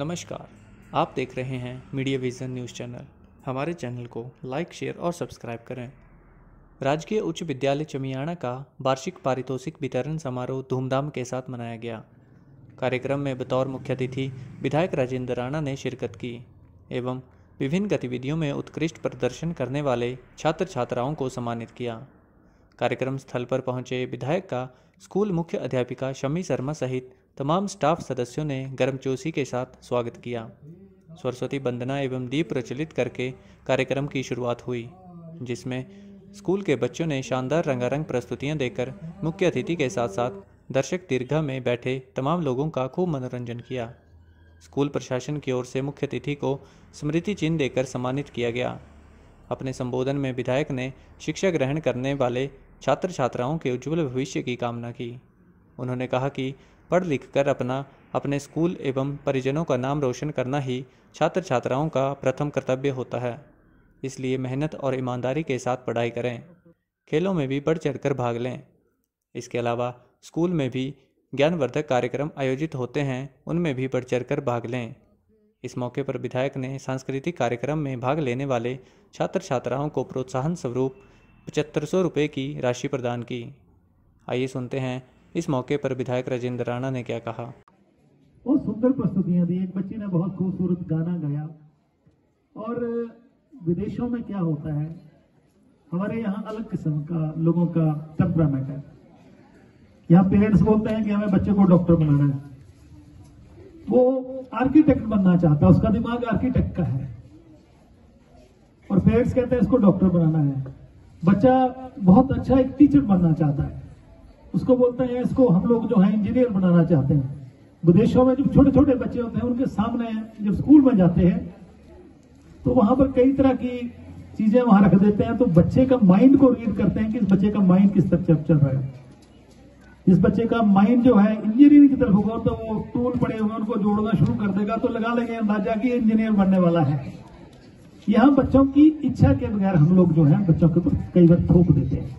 नमस्कार, आप देख रहे हैं मीडिया विजन न्यूज़ चैनल। हमारे चैनल को लाइक, शेयर और सब्सक्राइब करें। राजकीय उच्च विद्यालय चमियाणा का वार्षिक पारितोषिक वितरण समारोह धूमधाम के साथ मनाया गया। कार्यक्रम में बतौर मुख्य अतिथि विधायक राजेंद्र राणा ने शिरकत की एवं विभिन्न गतिविधियों में उत्कृष्ट प्रदर्शन करने वाले छात्र छात्राओं को सम्मानित किया। कार्यक्रम स्थल पर पहुंचे विधायक का स्कूल मुख्य अध्यापिका शम्मी शर्मा सहित तमाम स्टाफ सदस्यों ने गर्मजोशी के साथ स्वागत किया। सरस्वती वंदना एवं दीप प्रज्वलित करके कार्यक्रम की शुरुआत हुई, जिसमें स्कूल के बच्चों ने शानदार रंगारंग प्रस्तुतियां देकर मुख्य अतिथि के साथ साथ दर्शक दीर्घा में बैठे तमाम लोगों का खूब मनोरंजन किया। स्कूल प्रशासन की ओर से मुख्य अतिथि को स्मृति चिन्ह देकर सम्मानित किया गया। अपने संबोधन में विधायक ने शिक्षा ग्रहण करने वाले छात्र छात्राओं के उज्ज्वल भविष्य की कामना की। उन्होंने कहा कि पढ़ लिख कर अपने स्कूल एवं परिजनों का नाम रोशन करना ही छात्र छात्राओं का प्रथम कर्तव्य होता है, इसलिए मेहनत और ईमानदारी के साथ पढ़ाई करें, खेलों में भी बढ़ चढ़कर भाग लें। इसके अलावा स्कूल में भी ज्ञानवर्धक कार्यक्रम आयोजित होते हैं, उनमें भी बढ़ चढ़कर भाग लें। इस मौके पर विधायक ने सांस्कृतिक कार्यक्रम में भाग लेने वाले छात्र छात्राओं को प्रोत्साहन स्वरूप 7500 रुपये की राशि प्रदान की। आइए सुनते हैं इस मौके पर विधायक राजेंद्र राणा ने क्या कहा। बहुत सुंदर प्रस्तुतियां दी, एक बच्ची ने बहुत खूबसूरत गाना गाया। और विदेशों में क्या होता है, हमारे यहाँ अलग किस्म का लोगों का टेम्परामेंट है। यहाँ पेरेंट्स बोलते हैं कि हमें बच्चे को डॉक्टर बनाना है, वो आर्किटेक्ट बनना चाहता है, उसका दिमाग आर्किटेक्ट का है, और पेरेंट्स कहते हैं इसको डॉक्टर बनाना है। बच्चा बहुत अच्छा एक टीचर बनना चाहता है, उसको बोलते हैं इसको हम लोग जो है इंजीनियर बनाना चाहते हैं। विदेशों में जब छोटे छोटे बच्चे होते हैं, उनके सामने जब स्कूल में जाते हैं तो वहां पर कई तरह की चीजें वहां रख देते हैं, तो बच्चे का माइंड को रीड करते हैं कि इस बच्चे का माइंड किस तरफ चल रहा है। इस बच्चे का माइंड जो है इंजीनियरिंग की तरफ होगा तो वो टूल पड़े हुए उनको जोड़ना शुरू कर देगा, तो लगा लेंगे अंदाजा कि इंजीनियर बनने वाला है। यहाँ बच्चों की इच्छा के बगैर हम लोग जो है बच्चों के ऊपर कई बार थोप देते हैं।